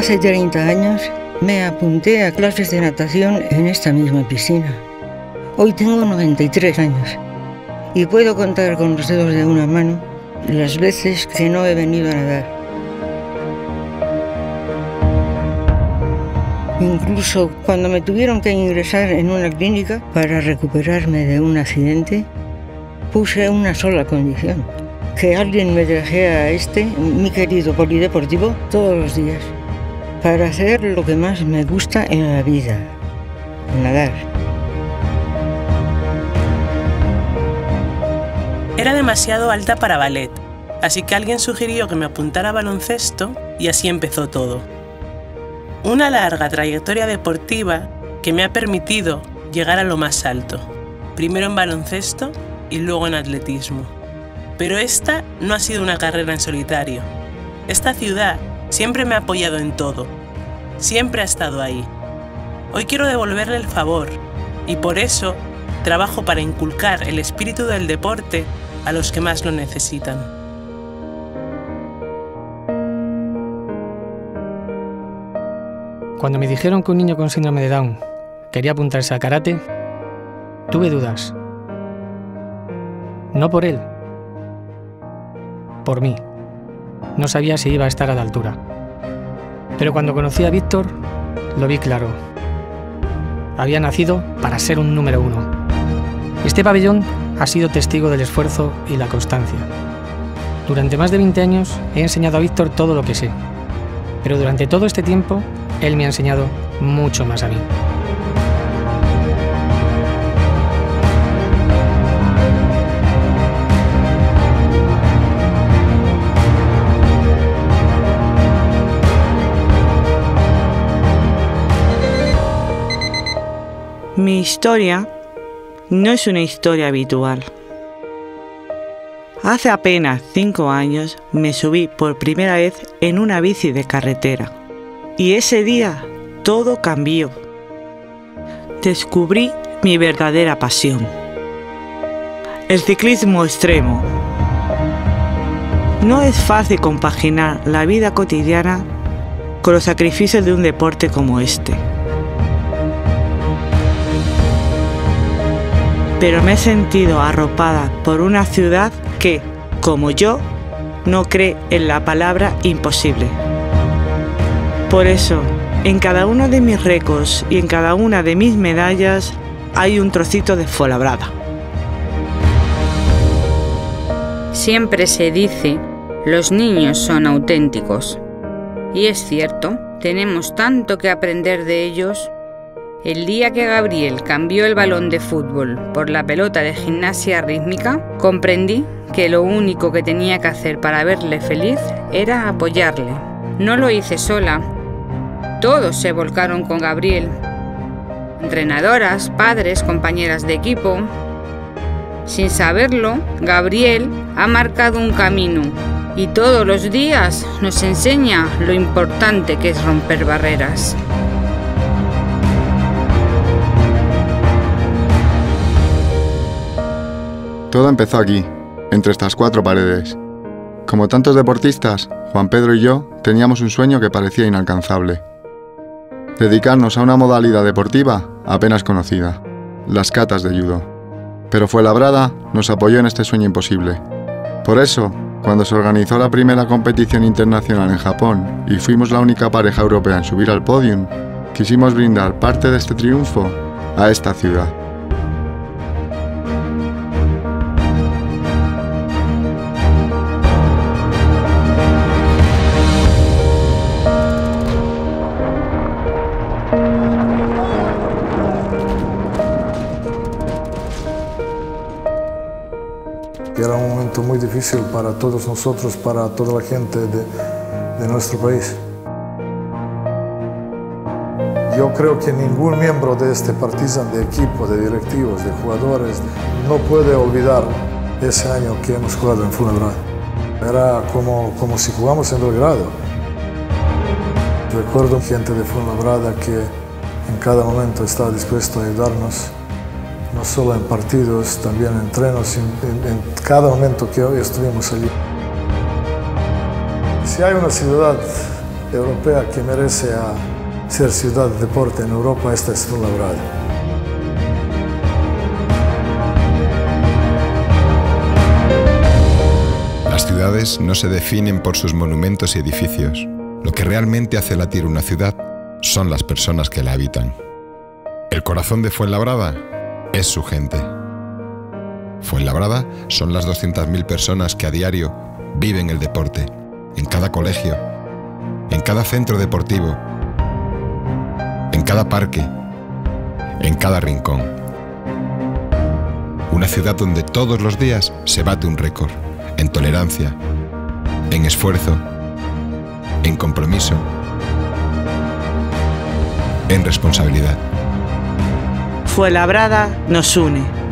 Hace 30 años me apunté a clases de natación en esta misma piscina. Hoy tengo 93 años y puedo contar con los dedos de una mano las veces que no he venido a nadar. Incluso cuando me tuvieron que ingresar en una clínica para recuperarme de un accidente, puse una sola condición: que alguien me trajera a mi querido polideportivo, todos los días, para hacer lo que más me gusta en la vida: nadar. Era demasiado alta para ballet, así que alguien sugirió que me apuntara a baloncesto y así empezó todo. Una larga trayectoria deportiva que me ha permitido llegar a lo más alto, primero en baloncesto y luego en atletismo. Pero esta no ha sido una carrera en solitario. Esta ciudad siempre me ha apoyado en todo. Siempre ha estado ahí. Hoy quiero devolverle el favor y por eso trabajo para inculcar el espíritu del deporte a los que más lo necesitan. Cuando me dijeron que un niño con síndrome de Down quería apuntarse a karate, tuve dudas. No por él, por mí. No sabía si iba a estar a la altura. Pero cuando conocí a Víctor, lo vi claro. Había nacido para ser un número uno. Este pabellón ha sido testigo del esfuerzo y la constancia. Durante más de 20 años he enseñado a Víctor todo lo que sé. Pero durante todo este tiempo, él me ha enseñado mucho más a mí. Mi historia no es una historia habitual. Hace apenas 5 años me subí por primera vez en una bici de carretera. Y ese día todo cambió. Descubrí mi verdadera pasión: el ciclismo extremo. No es fácil compaginar la vida cotidiana con los sacrificios de un deporte como este. Pero me he sentido arropada por una ciudad que, como yo, no cree en la palabra imposible. Por eso, en cada uno de mis récords y en cada una de mis medallas hay un trocito de Fuenlabrada. Siempre se dice, los niños son auténticos. Y es cierto, tenemos tanto que aprender de ellos. El día que Gabriel cambió el balón de fútbol por la pelota de gimnasia rítmica, comprendí que lo único que tenía que hacer para verle feliz era apoyarle. No lo hice sola. Todos se volcaron con Gabriel. Entrenadoras, padres, compañeras de equipo. Sin saberlo, Gabriel ha marcado un camino y todos los días nos enseña lo importante que es romper barreras. Todo empezó aquí, entre estas 4 paredes. Como tantos deportistas, Juan Pedro y yo teníamos un sueño que parecía inalcanzable: dedicarnos a una modalidad deportiva apenas conocida, las catas de judo. Pero Fuenlabrada nos apoyó en este sueño imposible. Por eso, cuando se organizó la primera competición internacional en Japón y fuimos la única pareja europea en subir al podium, quisimos brindar parte de este triunfo a esta ciudad. Era un momento muy difícil para todos nosotros, para toda la gente de nuestro país. Yo creo que ningún miembro de este Partizan, de equipo, de directivos, de jugadores, no puede olvidar ese año que hemos jugado en Fuenlabrada. Era como si jugamos en Belgrado. Recuerdo gente de Fuenlabrada que en cada momento estaba dispuesto a ayudarnos. No solo en partidos, también en entrenos, en cada momento que estuvimos allí. Si hay una ciudad europea que merece a ser ciudad de deporte en Europa, esta es Fuenlabrada. Las ciudades no se definen por sus monumentos y edificios. Lo que realmente hace latir una ciudad son las personas que la habitan. El corazón de Fuenlabrada es su gente. Fuenlabrada son las 200.000 personas que a diario viven el deporte, en cada colegio, en cada centro deportivo, en cada parque, en cada rincón. Una ciudad donde todos los días se bate un récord. En tolerancia, en esfuerzo, en compromiso, en responsabilidad. Fuenlabrada nos une.